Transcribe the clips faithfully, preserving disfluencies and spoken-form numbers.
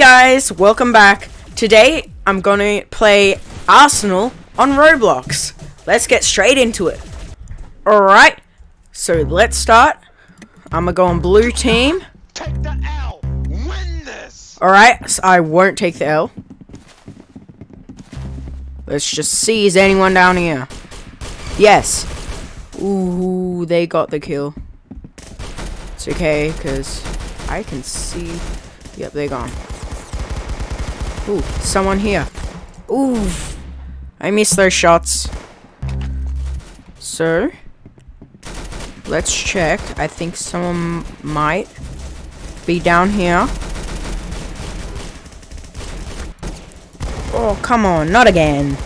guys, welcome back. Today I'm gonna play Arsenal on Roblox. Let's get straight into it. Alright, so let's start. I'm gonna go on blue team. Take the L. Win this. Alright, so I won't take the L. Let's just see, is anyone down here? Yes. Ooh, they got the kill. It's okay, because I can see. Yep, they're gone. Ooh, someone here. Ooh, I missed those shots. So, let's check. I think someone might be down here. Oh, come on, not again.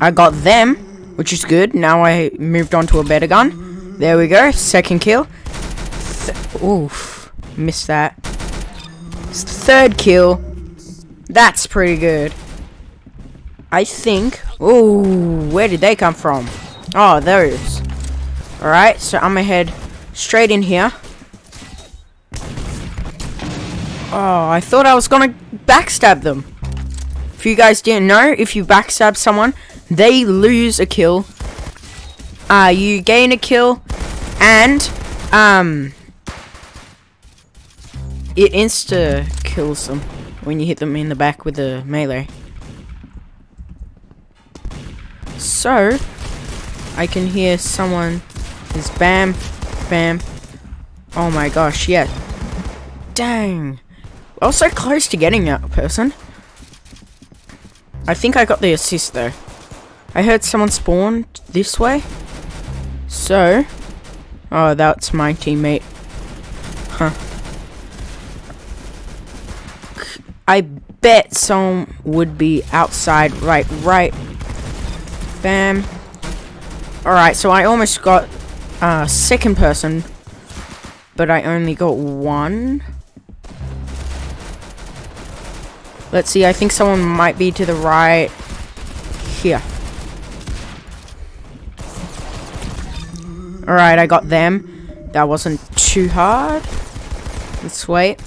I got them, which is good. Now I moved on to a better gun. There we go. Second kill. Th Oof. Missed that. Third kill. That's pretty good, I think. Ooh, where did they come from? Oh, those. Alright, so I'm gonna head straight in here. Oh, I thought I was gonna backstab them. If you guys didn't know, if you backstab someone, they lose a kill. Uh, you gain a kill, and um, it insta kills them when you hit them in the back with the melee. So I can hear someone is bam, bam. Oh my gosh, yeah. Dang, I was so close to getting that person. I think I got the assist though. I heard someone spawn this way. So, oh, that's my teammate. Huh. I bet someone would be outside. Right, right. Bam. Alright, so I almost got a uh, second person. But I only got one. Let's see, I think someone might be to the right. Here. Alright, I got them. That wasn't too hard. Let's wait.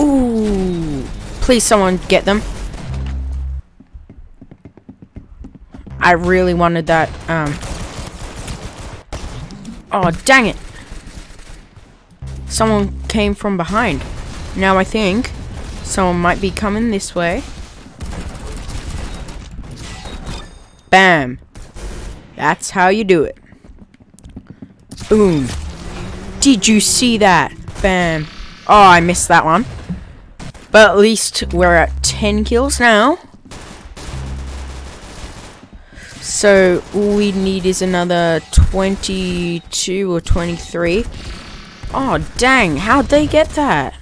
Ooh. Please someone get them. I really wanted that. Um. Oh, dang it. Someone came from behind. Now I think someone might be coming this way. Bam. That's how you do it. Boom. Did you see that? Bam. Oh, I missed that one. But at least we're at ten kills now. So all we need is another twenty-two or twenty-three. Oh, dang. How'd they get that?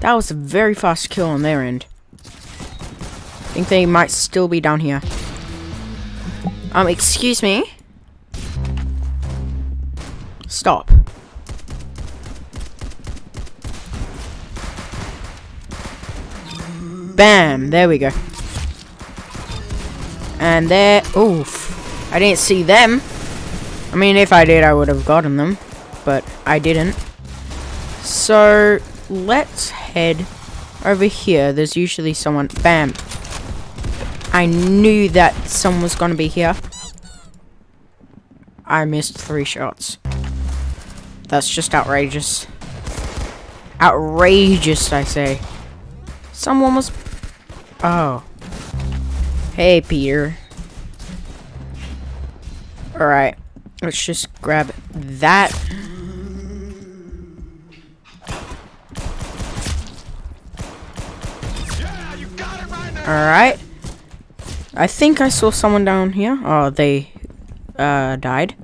That was a very fast kill on their end. I think they might still be down here. Um, excuse me. Stop. Bam, there we go. And there, oof. I didn't see them. I mean, if I did, I would have gotten them, but I didn't. So, let's head over here. There's usually someone, bam. I knew that someone was gonna be here. I missed three shots. That's just outrageous. Outrageous, I say. Someone was... Oh. Hey, Peter. Alright. Let's just grab that. Yeah, you got it right now. Alright. I think I saw someone down here. Oh, they uh, died.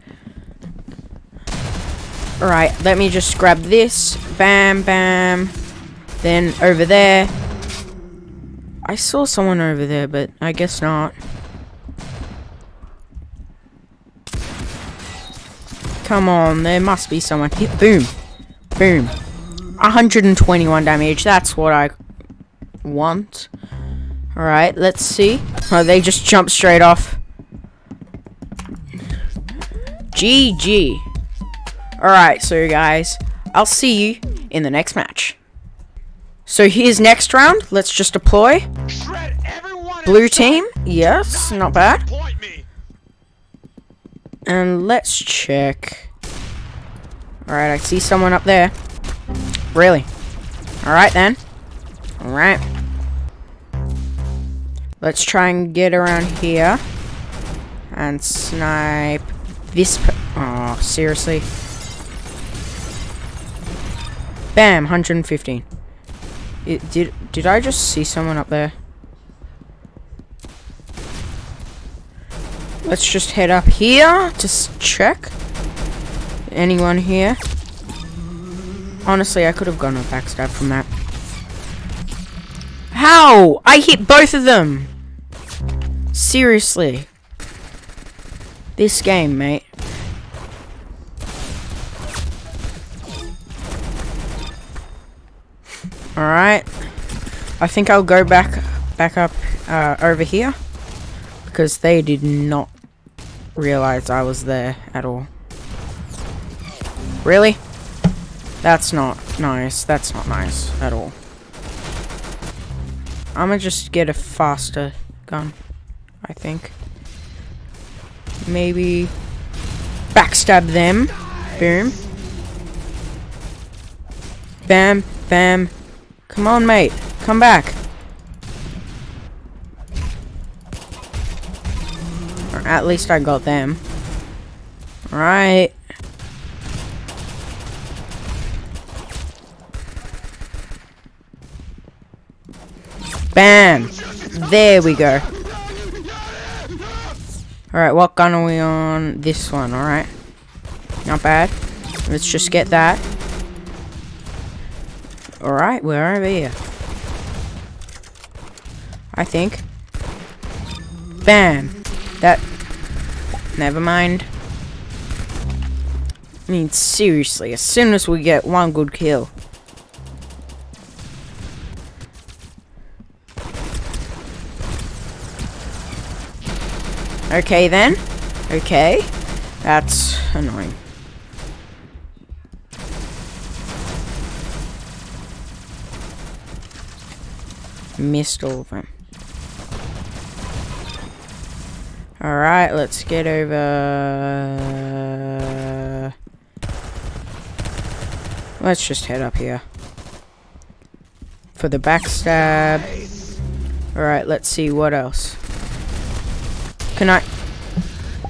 Alright, let me just grab this. Bam, bam. Then over there. I saw someone over there, but I guess not. Come on, there must be someone here. Boom. Boom. one hundred twenty-one damage. That's what I want. Alright, let's see. Oh, they just jumped straight off. G G. Alright, so guys, I'll see you in the next match. So here's next round. Let's just deploy. Blue team. Yes, not bad. And let's check. Alright, I see someone up there. Really? Alright then. Alright. Let's try and get around here. And snipe this per- oh, seriously. Bam, one hundred fifteen. It, did, did I just see someone up there? Let's just head up here to check. Anyone here? Honestly, I could have gotten a backstab from that. How? I hit both of them! Seriously. This game, mate. Alright. I think I'll go back back up uh, over here. Because they did not realize I was there at all. Really? That's not nice. That's not nice at all. I'm gonna just get a faster gun, I think. Maybe backstab them. Boom. Bam. Bam. Come on, mate. Come back. Or at least I got them. Alright. Bam. There we go. Alright, what gun are we on? This one, alright. Not bad. Let's just get that. Alright, we're over here. I think. Bam. That. Never mind. I mean, seriously, as soon as we get one good kill. Okay then. Okay. That's annoying. Missed all of them. Alright, let's get over... Let's just head up here. For the backstab. Alright, let's see what else. Can I...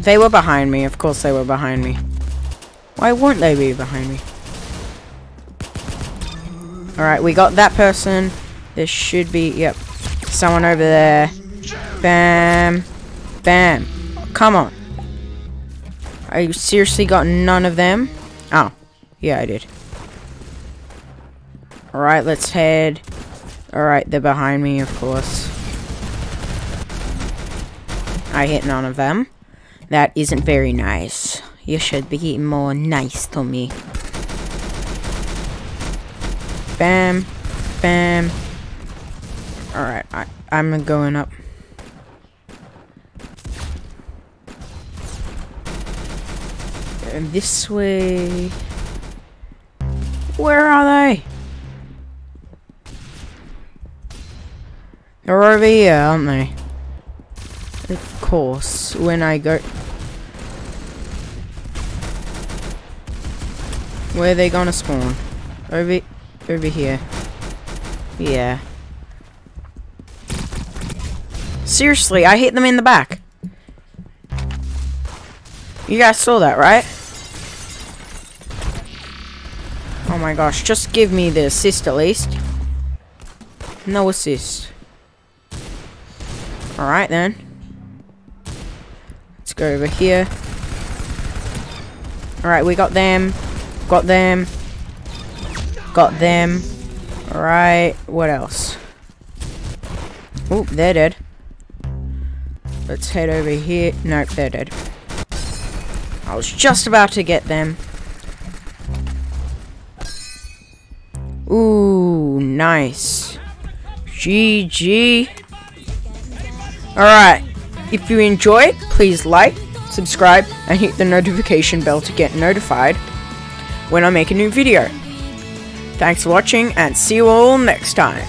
They were behind me. Of course they were behind me. Why won't they be behind me? Alright, we got that person. There should be... Yep. Someone over there. Bam. Bam. Come on. I seriously got none of them? Oh. Yeah, I did. Alright, let's head... Alright, they're behind me, of course. I hit none of them. That isn't very nice. You should be more nice to me. Bam. Bam. Alright, I, I'm going up. And this way... Where are they? They're over here, aren't they? Of course, when I go... Where are they gonna spawn? Over... over here. Yeah. Seriously, I hit them in the back. You guys saw that, right? Oh my gosh, just give me the assist at least. No assist. Alright then. Let's go over here. Alright, we got them. Got them. Got them. Alright, what else? Oh, they're dead. Let's head over here. Nope, they're dead. I was just about to get them. Ooh, nice. G G. Alright. If you enjoyed, please like, subscribe, and hit the notification bell to get notified when I make a new video. Thanks for watching, and see you all next time.